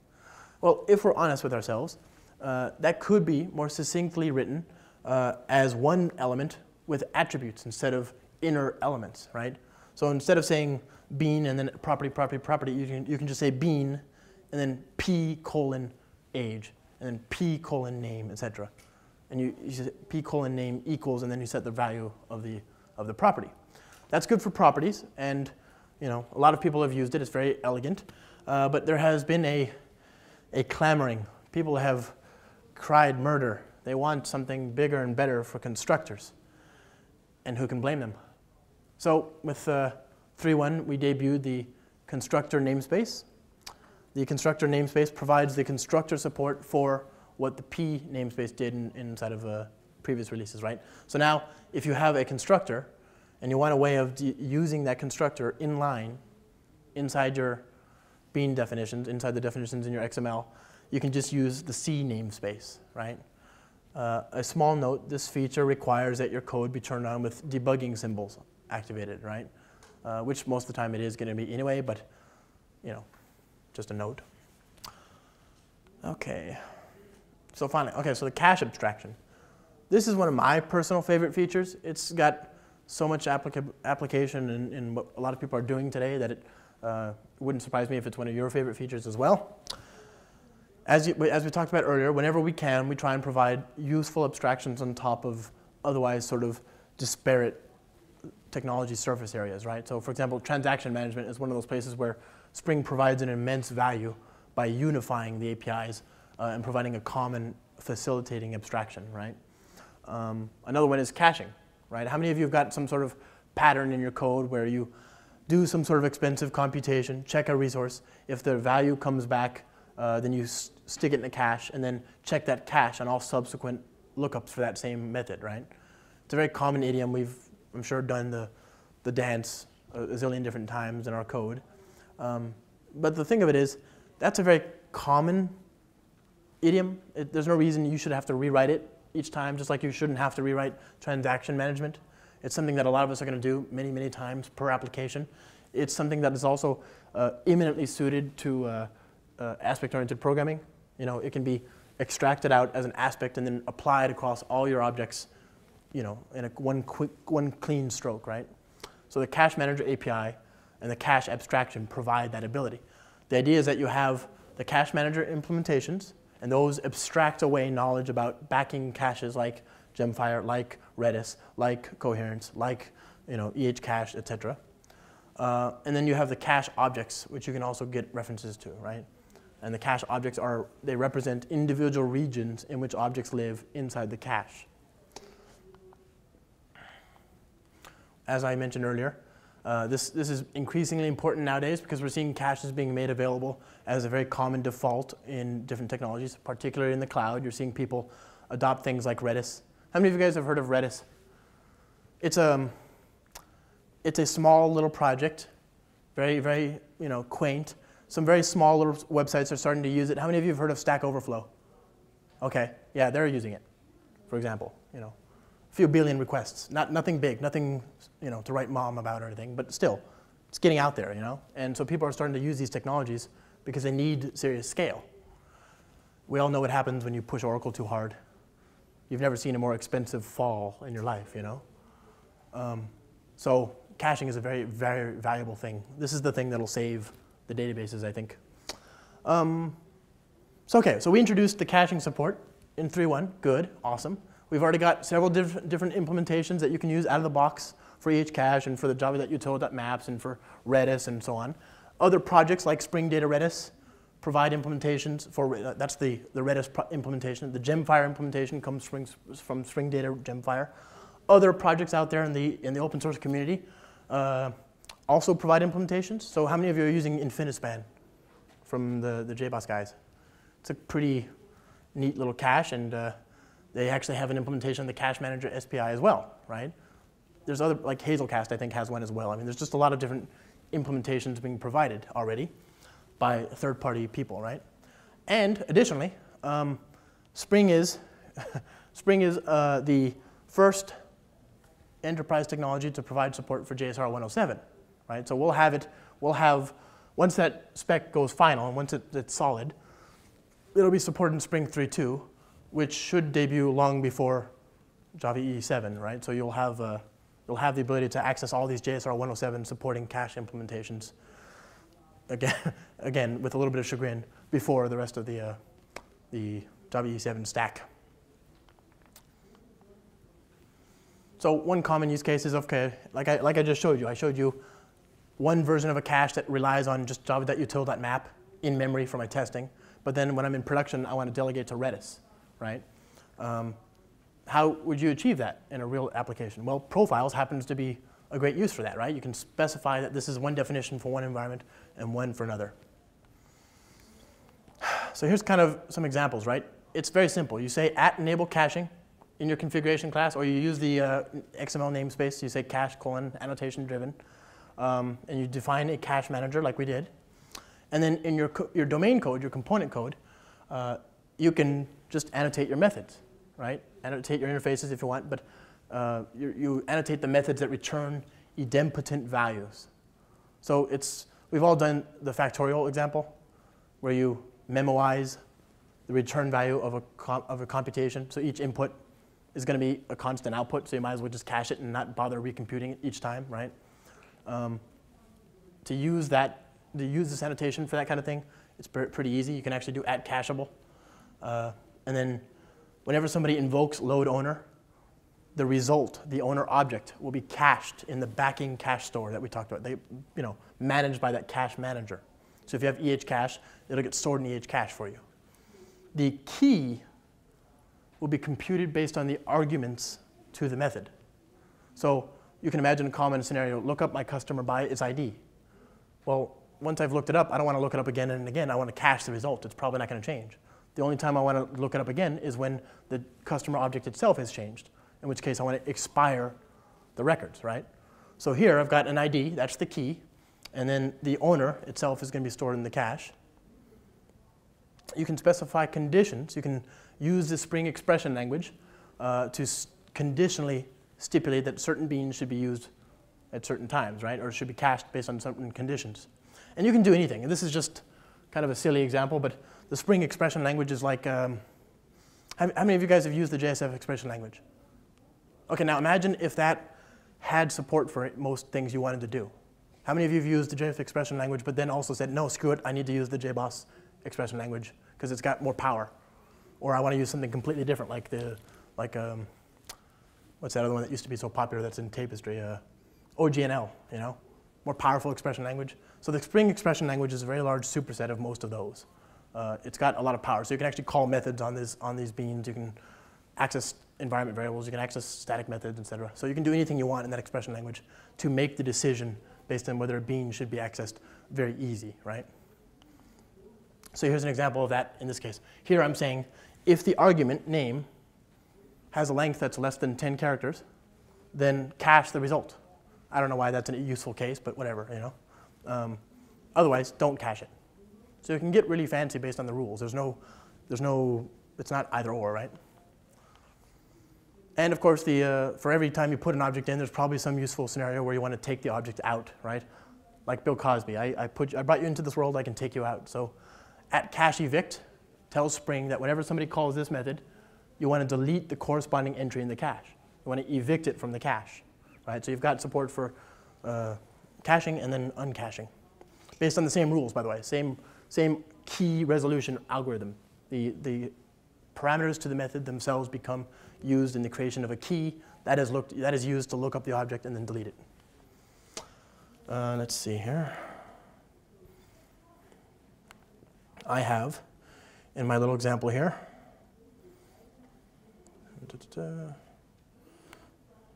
Well, if we're honest with ourselves, that could be more succinctly written as one element with attributes instead of inner elements, right? So instead of saying bean and then property, property, property, you can just say bean and then p: age and then p: name, etc. And you say p: name equals, and then you set the value of the property. That's good for properties, and you know, a lot of people have used it. It's very elegant, but there has been a clamoring. People have cried murder. They want something bigger and better for constructors, and who can blame them? So with 3.1, we debuted the constructor namespace. The constructor namespace provides the constructor support for what the p namespace did inside of previous releases, right? So now, if you have a constructor and you want a way of using that constructor inline inside your bean definitions, inside the definitions in your XML, you can just use the c namespace, right? A small note, this feature requires that your code be turned on with debugging symbols activated, right? Which most of the time it is going to be anyway, but, you know, just a note. Okay. So finally, okay, so the cache abstraction. This is one of my personal favorite features. It's got so much application in what a lot of people are doing today that it wouldn't surprise me if it's one of your favorite features as well. As we talked about earlier, whenever we can, we try and provide useful abstractions on top of otherwise sort of disparate technology surface areas, right? So for example, transaction management is one of those places where Spring provides an immense value by unifying the APIs and providing a common facilitating abstraction, right? Another one is caching, right? How many of you have got some sort of pattern in your code where you do some sort of expensive computation, check a resource, if the value comes back, then you stick it in a cache and then check that cache on all subsequent lookups for that same method, right? It's a very common idiom. We've, I'm sure, done the dance a zillion different times in our code. But the thing of it is, that's a very common idiom. There's no reason you should have to rewrite it each time, just like you shouldn't have to rewrite transaction management. It's something that a lot of us are going to do many, many times per application. It's something that is also eminently suited to aspect-oriented programming. You know, it can be extracted out as an aspect and then applied across all your objects, you know, in a one clean stroke, right? So the cache manager API and the cache abstraction provide that ability. The idea is that you have the cache manager implementations, and those abstract away knowledge about backing caches like GemFire, like Redis, like Coherence, like, you know, EhCache, etc. And then you have the cache objects, which you can also get references to, right? And the cache objects are, they represent individual regions in which objects live inside the cache. As I mentioned earlier, this is increasingly important nowadays because we're seeing caches being made available as a very common default in different technologies, particularly in the cloud. You're seeing people adopt things like Redis. How many of you guys have heard of Redis? It's a small little project, very, very, you know, quaint. Some very small little websites are starting to use it. How many of you have heard of Stack Overflow? Okay, yeah, they're using it, for example. You know, a few billion requests, nothing big, nothing, you know, to write mom about or anything, but still, it's getting out there, you know. And so people are starting to use these technologies because they need serious scale. We all know what happens when you push Oracle too hard. You've never seen a more expensive fall in your life, you know. So caching is a very, very valuable thing. This is the thing that'll save the databases, I think. So we introduced the caching support in 3.1. Good, awesome. We've already got several different implementations that you can use out of the box for EhCache and for the java.util.maps and for Redis and so on. Other projects like Spring Data Redis provide implementations for, that's the Redis implementation. The GemFire implementation comes from Spring Data GemFire. Other projects out there in the open source community also provide implementations. So how many of you are using Infinispan from the JBoss guys? It's a pretty neat little cache, and they actually have an implementation of the Cache Manager SPI as well, right? There's other, like Hazelcast, I think, has one as well. I mean, there's just a lot of different implementations being provided already by third-party people, right? And additionally, Spring is the first enterprise technology to provide support for JSR 107. Right? So we'll have, once that spec goes final and once it's solid, it'll be supported in Spring 3.2, which should debut long before Java EE 7, right? So you'll have the ability to access all these JSR 107 supporting cache implementations, again with a little bit of chagrin, before the rest of the Java EE 7 stack. So one common use case is, okay, like I just showed you. I showed you one version of a cache that relies on just java.util.map in memory for my testing. But then when I'm in production, I want to delegate to Redis, right? How would you achieve that in a real application? Well, profiles happens to be a great use for that, right? You can specify that this is one definition for one environment and one for another. So here's kind of some examples, right? It's very simple. You say @enable caching in your configuration class, or you use the XML namespace. You say cache::annotation-driven. And you define a cache manager like we did. And then in your domain code, your component code, you can just annotate your methods, right? Annotate your interfaces if you want, but you annotate the methods that return idempotent values. So we've all done the factorial example, where you memoize the return value of a computation. So each input is going to be a constant output, so you might as well just cache it and not bother recomputing it each time, right? To use this annotation for that kind of thing It's pretty easy. You can actually do @cacheable. And then whenever somebody invokes load owner, the result, the owner object, will be cached in the backing cache store that we talked about. They, you know, managed by that cache manager. So if you have EhCache, it'll get stored in EhCache for you. The key will be computed based on the arguments to the method. So you can imagine a common scenario: look up my customer by its ID. Well, once I've looked it up, I don't want to look it up again and again. I want to cache the result. It's probably not going to change. The only time I want to look it up again is when the customer object itself has changed, in which case I want to expire the records, right? So here I've got an ID, that's the key, and then the owner itself is going to be stored in the cache. You can specify conditions. You can use the Spring Expression Language to conditionally stipulate that certain beans should be used at certain times, right? Or should be cached based on certain conditions. And you can do anything. And this is just kind of a silly example, but the Spring Expression Language is like, how many of you guys have used the JSF expression language? Okay, now imagine if that had support for it, most things you wanted to do. How many of you have used the JSF expression language but then also said, no, screw it, I need to use the JBoss expression language because it's got more power? Or I want to use something completely different, like the, what's that other one that used to be so popular that's in Tapestry? OGNL, you know, more powerful expression language. So the Spring expression language is a very large superset of most of those. It's got a lot of power, so you can actually call methods on these beans. You can access environment variables, you can access static methods, etc. So you can do anything you want in that expression language to make the decision based on whether a bean should be accessed very easy, right? So here's an example of that in this case. Here I'm saying if the argument name has a length that's less than 10 characters, then cache the result. I don't know why that's a useful case, but whatever, you know. Otherwise, don't cache it. So you can get really fancy based on the rules. It's not either or, right? And of course, for every time you put an object in, there's probably some useful scenario where you want to take the object out, right? Like Bill Cosby, I brought you into this world, I can take you out. So @cache evict tells Spring that whenever somebody calls this method, you want to delete the corresponding entry in the cache. You want to evict it from the cache, right? So you've got support for caching and then uncaching, based on the same rules, by the way, same key resolution algorithm. The parameters to the method themselves become used in the creation of a key that is used to look up the object and then delete it. Let's see here. I have, in my little example here,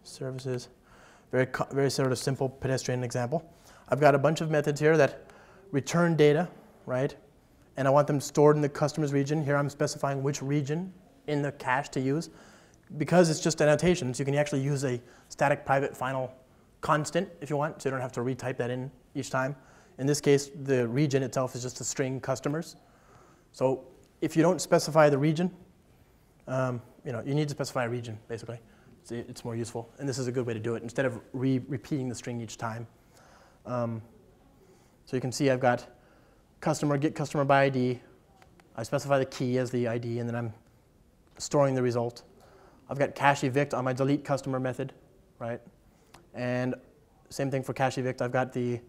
services, very sort of simple pedestrian example. I've got a bunch of methods here that return data, right? And I want them stored in the customer's region. Here I'm specifying which region in the cache to use. Because it's just annotations, you can actually use a static private final constant if you want, so you don't have to retype that in each time. In this case, the region itself is just a string customers. So if you don't specify the region, you need to specify a region, basically. It's more useful, and this is a good way to do it instead of repeating the string each time. So you can see I've got customer, get customer by ID. I specify the key as the ID, and then I'm storing the result. I've got cache evict on my delete customer method, right? And same thing for cache evict. I've got the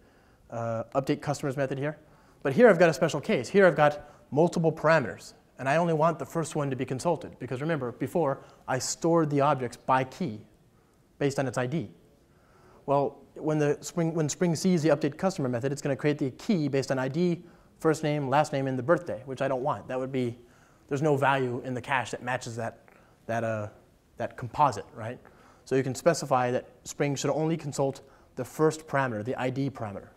update customers method here. But here I've got a special case. Here I've got multiple parameters, and I only want the first one to be consulted. Because remember, before, I stored the objects by key based on its ID. Well, when Spring sees the update customer method, it's going to create the key based on ID, first name, last name, and the birthday, which I don't want. That would be, there's no value in the cache that matches that composite, right? So you can specify that Spring should only consult the first parameter, the ID parameter,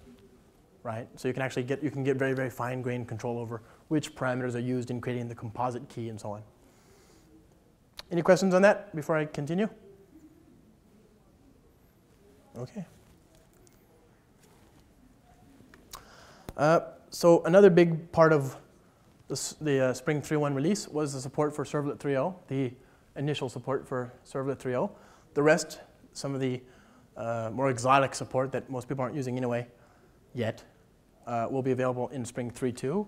right? So you can actually get, you can get very, very fine-grained control over which parameters are used in creating the composite key and so on. Any questions on that before I continue? Okay. So another big part of the Spring 3.1 release was the support for Servlet 3.0, the initial support for Servlet 3.0. The rest, some of the more exotic support that most people aren't using anyway yet, will be available in Spring 3.2.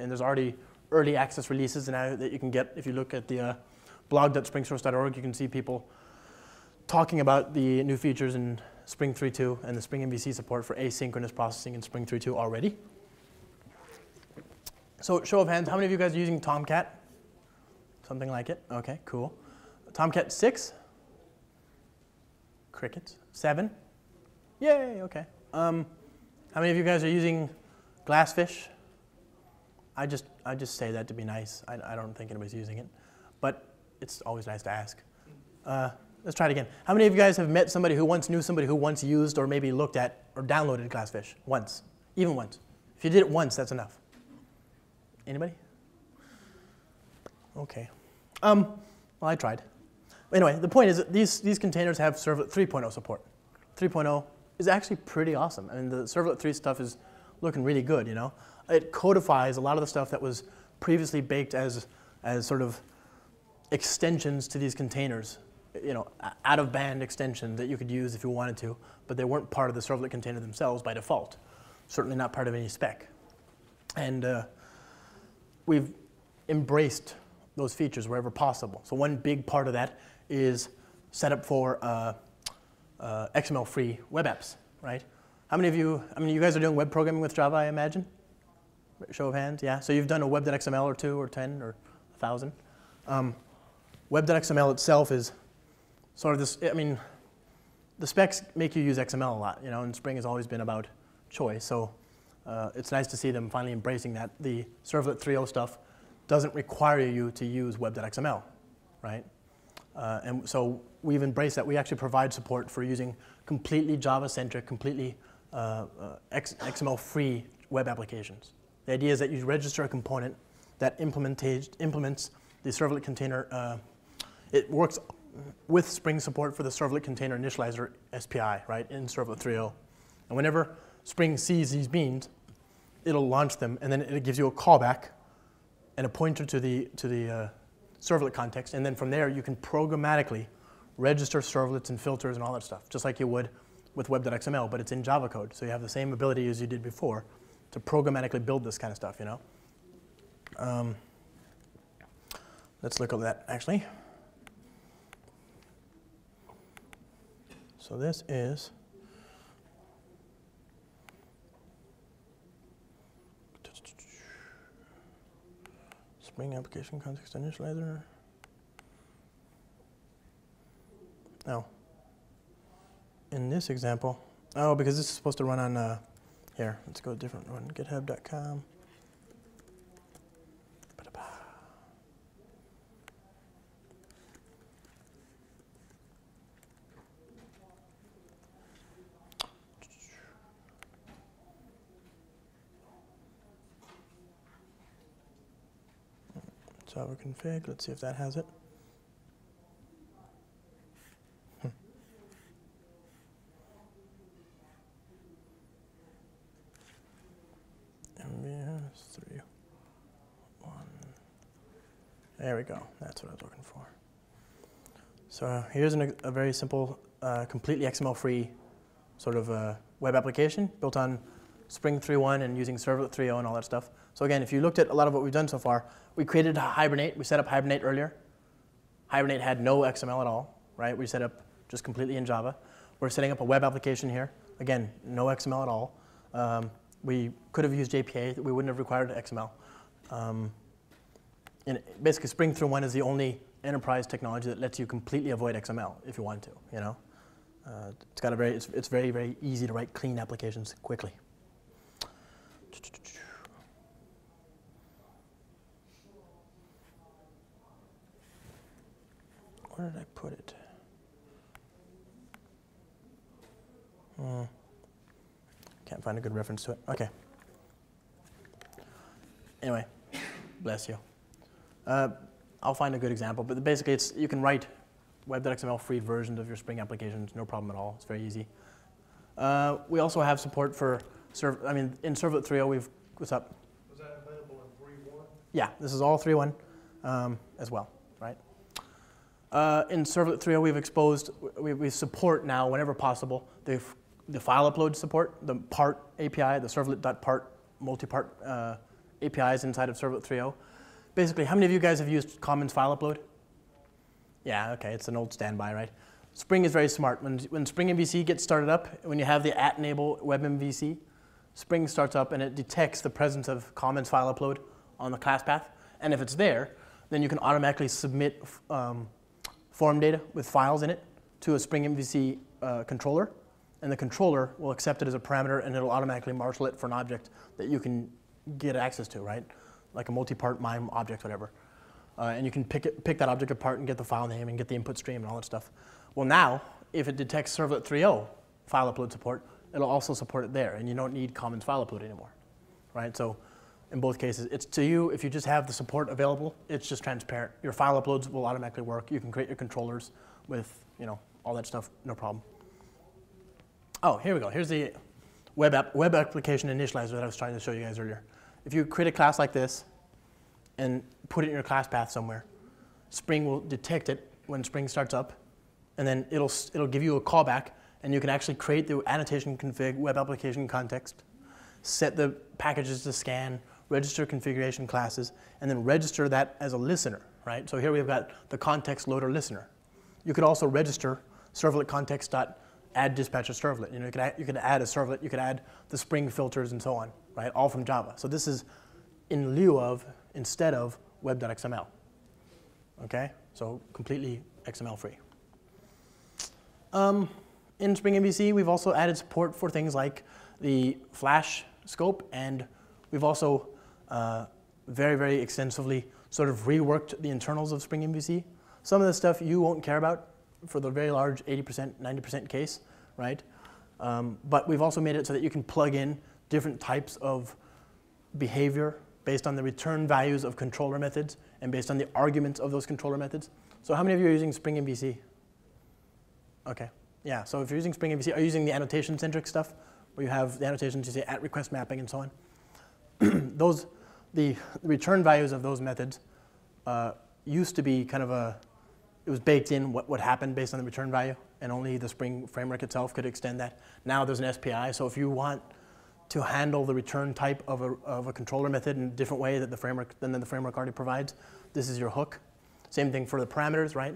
And there's already early access releases now that you can get. If you look at the blog.springsource.org, you can see people talking about the new features in Spring 3.2 and the Spring MVC support for asynchronous processing in Spring 3.2 already. So show of hands, how many of you guys are using Tomcat? Something like it. Okay, cool. Tomcat 6? Crickets. 7? Yay, okay. How many of you guys are using Glassfish? I just say that to be nice. I don't think anybody's using it, but it's always nice to ask. Let's try it again. How many of you guys have met somebody who once knew somebody who once used or maybe looked at or downloaded Glassfish once? Even once. If you did it once, that's enough. Anybody? Okay. Well, I tried. Anyway, the point is that these containers have Servlet 3.0 support. 3.0 is actually pretty awesome. I mean, the Servlet 3 stuff is looking really good, you know. It codifies a lot of the stuff that was previously baked as sort of extensions to these containers, you know, out-of-band extensions that you could use if you wanted to, but they weren't part of the servlet container themselves by default, certainly not part of any spec. And we've embraced those features wherever possible. So one big part of that is set up for XML-free web apps, right? How many of you, I mean, you guys are doing web programming with Java, I imagine? Show of hands, yeah? So you've done a web.xml or two or 10 or 1,000. Web.xml itself is sort of this, I mean, the specs make you use XML a lot, you know, and Spring has always been about choice, so it's nice to see them finally embracing that. The Servlet 3.0 stuff doesn't require you to use web.xml, right? And so we've embraced that. We actually provide support for using completely Java-centric, completely XML-free web applications. The idea is that you register a component that implements the servlet container. It works with Spring support for the servlet container initializer SPI, right, in Servlet 3.0. And whenever Spring sees these beans, it'll launch them, and then it gives you a callback and a pointer to the servlet context. And then from there, you can programmatically register servlets and filters and all that stuff, just like you would with web.xml, but it's in Java code. So you have the same ability as you did before to programmatically build this kind of stuff, you know. Let's look at that, actually. So this is, Spring application context initializer. No. In this example, oh, because this is supposed to run on, here, let's go a different one, github.com. Java config, let's see if that has it. There we go. That's what I was looking for. So here's a very simple, completely XML-free sort of web application built on Spring 3.1 and using Servlet 3.0 and all that stuff. So again, if you looked at a lot of what we've done so far, we created Hibernate. We set up Hibernate earlier. Hibernate had no XML at all, right? We set up just completely in Java. We're setting up a web application here. Again, no XML at all. We could have used JPA. We wouldn't have required XML. And basically, Spring 3.1 is the only enterprise technology that lets you completely avoid XML if you want to. You know, it's got a it's very, very easy to write clean applications quickly. Where did I put it? Can't find a good reference to it. Okay. Anyway, bless you. I'll find a good example, but basically it's, you can write web.xml-free versions of your Spring applications, no problem at all. It's very easy. We also have support for, in Servlet 3.0 we've, what's up? Was that available in 3.1? Yeah, this is all 3.1 as well, right? In Servlet 3.0 we've exposed, we support now whenever possible the file upload support, the part API, the servlet.part, multi-part APIs inside of Servlet 3.0. Basically, how many of you guys have used Commons file upload? Yeah, okay, it's an old standby, right? Spring is very smart. When Spring MVC gets started up, when you have the @ enable web MVC, Spring starts up and it detects the presence of Commons file upload on the class path. And if it's there, then you can automatically submit form data with files in it to a Spring MVC controller. And the controller will accept it as a parameter, and it'll automatically marshal it for an object that you can get access to, right? Like a multi-part MIME object, whatever. And you can pick that object apart and get the file name and get the input stream and all that stuff. Well, now, if it detects Servlet 3.0 file upload support, it'll also support it there, and you don't need Commons file upload anymore, right? So in both cases, it's to you, if you just have the support available, it's just transparent. Your file uploads will automatically work. You can create your controllers with, you know, all that stuff, no problem. Oh, here we go. Here's the web application initializer that I was trying to show you guys earlier. If you create a class like this and put it in your class path somewhere, Spring will detect it when Spring starts up, and then it'll give you a callback, and you can actually create the annotation config web application context, set the packages to scan, register configuration classes, and then register that as a listener, right? So here we've got the context loader listener. You could also register servlet context.addDispatcherServlet. You know, you could add a servlet, you could add the Spring filters and so on, right? All from Java. So this is in lieu of, instead of web.xml, okay? So completely XML free. In Spring MVC, we've also added support for things like the flash scope, and we've also very, very extensively sort of reworked the internals of Spring MVC. Some of the stuff you won't care about for the very large 80%, 90% case, right? But we've also made it so that you can plug in different types of behavior based on the return values of controller methods and based on the arguments of those controller methods. So how many of you are using Spring MVC? Okay. Yeah, so if you're using Spring MVC, are you using the annotation-centric stuff, where you have the annotations, you say at request mapping and so on? Those, the return values of those methods used to be kind of a, it was baked in what happened based on the return value, and only the Spring framework itself could extend that. Now there's an SPI, so if you want to handle the return type of a controller method in a different way that the framework, than the framework already provides, this is your hook. Same thing for the parameters, right?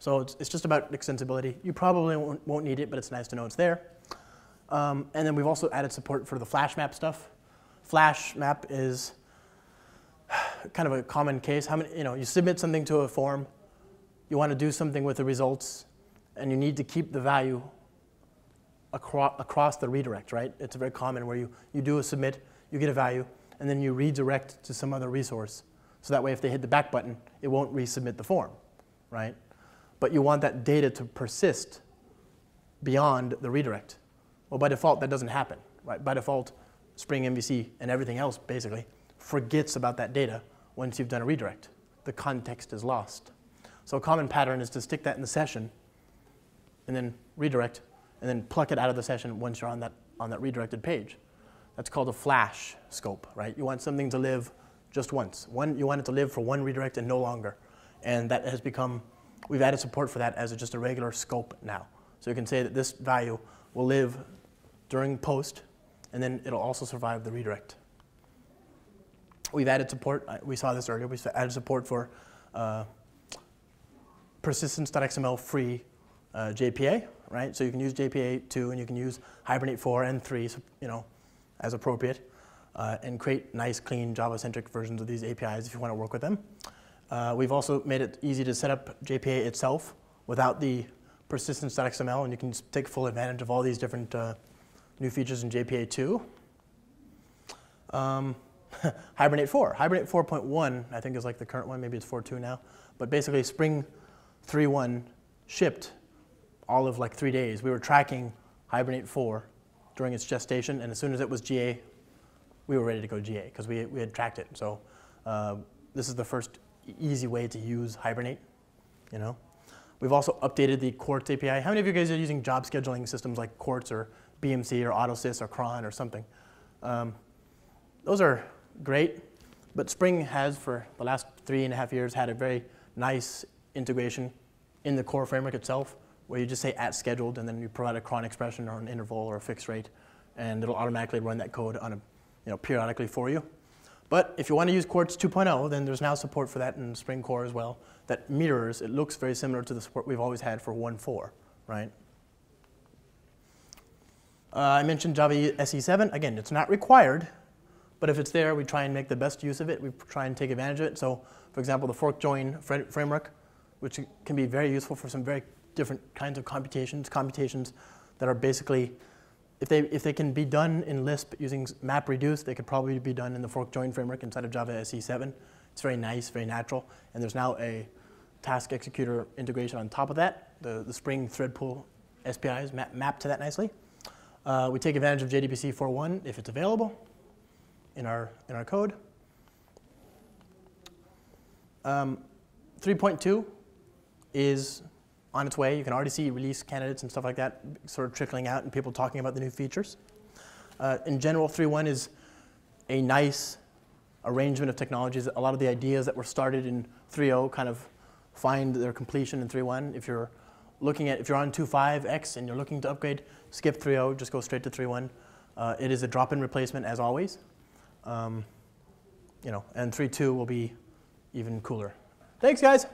So it's just about extensibility. You probably won't need it, but it's nice to know it's there. And then we've also added support for the flash map stuff. Flash map is kind of a common case. How many, you know, you submit something to a form, you want to do something with the results, and you need to keep the value across the redirect, right? It's very common where you do a submit, you get a value, and then you redirect to some other resource. So that way if they hit the back button, it won't resubmit the form, right? But you want that data to persist beyond the redirect. Well, by default, that doesn't happen, right? By default, Spring MVC and everything else basically forgets about that data once you've done a redirect. The context is lost. So a common pattern is to stick that in the session and then redirect and then pluck it out of the session once you're on that redirected page. That's called a flash scope, right? You want something to live just once. You want it to live for one redirect and no longer. And that has become, we've added support for that as just a regular scope now. So you can say that this value will live during post, and then it'll also survive the redirect. We've added support, we saw this earlier, we've added support for persistence.xml free JPA, right? So you can use JPA 2, and you can use Hibernate 4 and 3, you know, as appropriate, and create nice, clean, Java-centric versions of these APIs if you want to work with them. We've also made it easy to set up JPA itself without the persistence.xml, and you can take full advantage of all these different new features in JPA 2. Hibernate 4. Hibernate 4.1, I think, is like the current one. Maybe it's 4.2 now. But basically, Spring 3.1 shipped all of like 3 days. We were tracking Hibernate 4 during its gestation, and as soon as it was GA, we were ready to go GA because we had tracked it. So this is the first easy way to use Hibernate, you know. We've also updated the Quartz API. How many of you guys are using job scheduling systems like Quartz or BMC or AutoSys or Cron or something? Those are great, but Spring has, for the last 3.5 years, had a very nice integration in the core framework itself, where you just say at scheduled, and then you provide a cron expression or an interval or a fixed rate, and it'll automatically run that code on a, you know, periodically for you. But if you want to use Quartz 2.0, then there's now support for that in Spring Core as well. That mirrors, it looks very similar to the support we've always had for 1.4, right? I mentioned Java SE 7. Again, it's not required, But if it's there, we try and make the best use of it. We try and take advantage of it. So, for example, the fork join framework, which can be very useful for some very different kinds of computations, that are basically, if they can be done in Lisp using MapReduce, they could probably be done in the fork join framework inside of Java SE 7. It's very nice, very natural. And there's now a task executor integration on top of that. The Spring thread pool SPIs map to that nicely. We take advantage of JDBC 4.1 if it's available in our code. 3.2 is on its way. You can already see release candidates and stuff like that sort of trickling out and people talking about the new features. In general, 3.1 is a nice arrangement of technologies. A lot of the ideas that were started in 3.0 kind of find their completion in 3.1. If you're on 2.5x and you're looking to upgrade, skip 3.0, just go straight to 3.1. It is a drop-in replacement as always. And 3.2 will be even cooler. Thanks, guys.